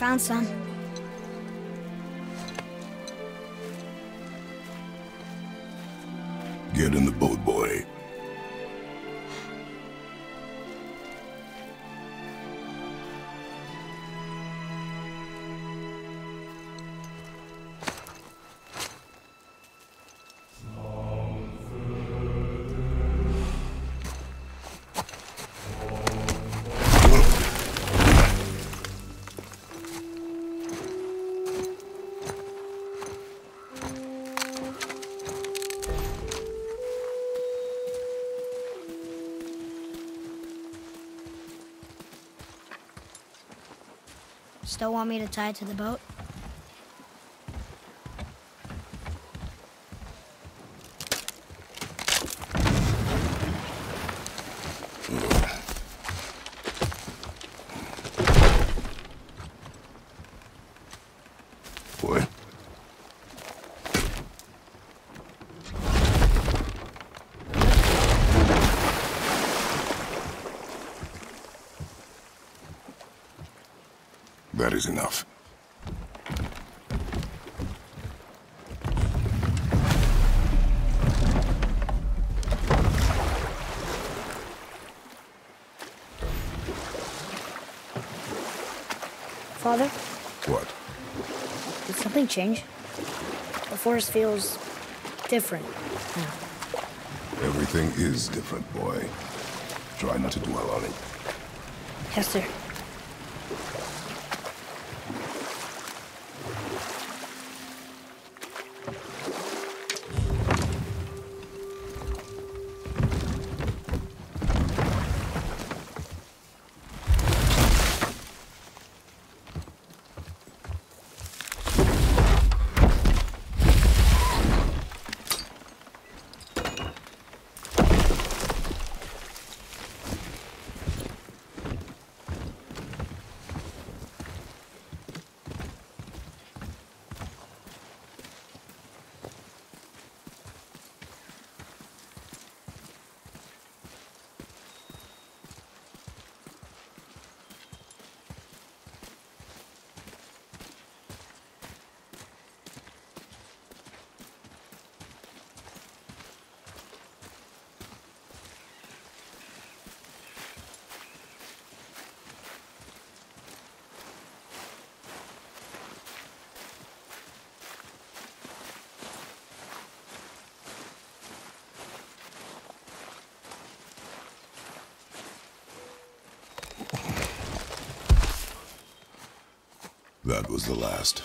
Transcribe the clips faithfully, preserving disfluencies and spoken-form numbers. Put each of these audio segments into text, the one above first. found some. Get in the boat, boy. Still want me to tie it to the boat? Boy. That is enough. Father? What? Did something change? The forest feels different now. Everything is different, boy. Try not to dwell on it. Yes, sir. That was the last.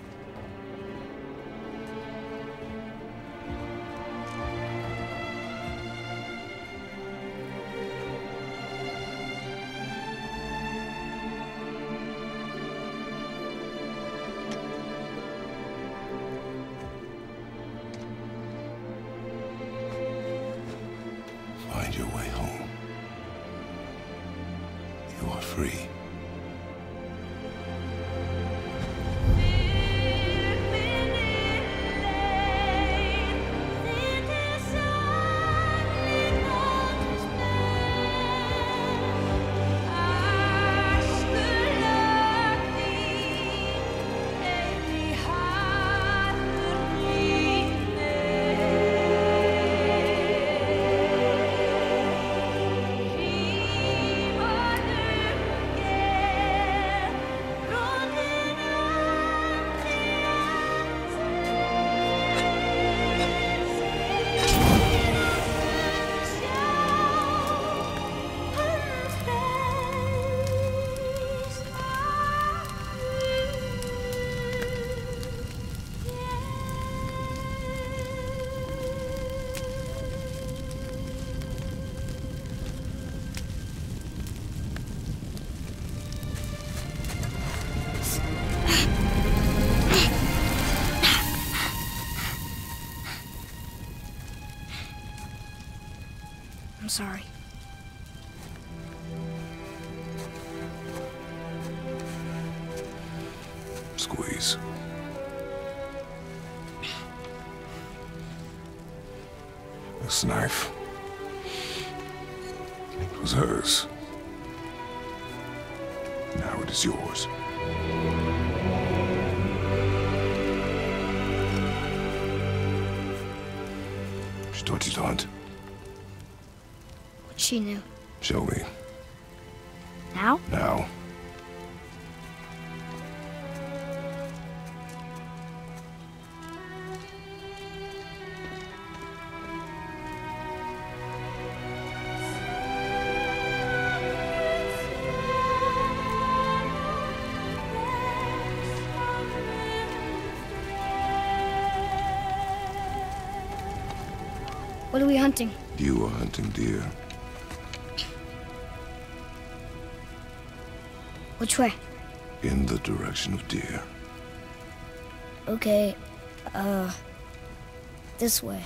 sorry. Squeeze. This knife. It was hers. Now it is yours. She taught you to hunt. What she knew. Show me. Now? Now. What are we hunting? You are hunting deer. Which way? In the direction of deer. Okay, uh, this way.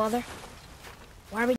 Father, why are we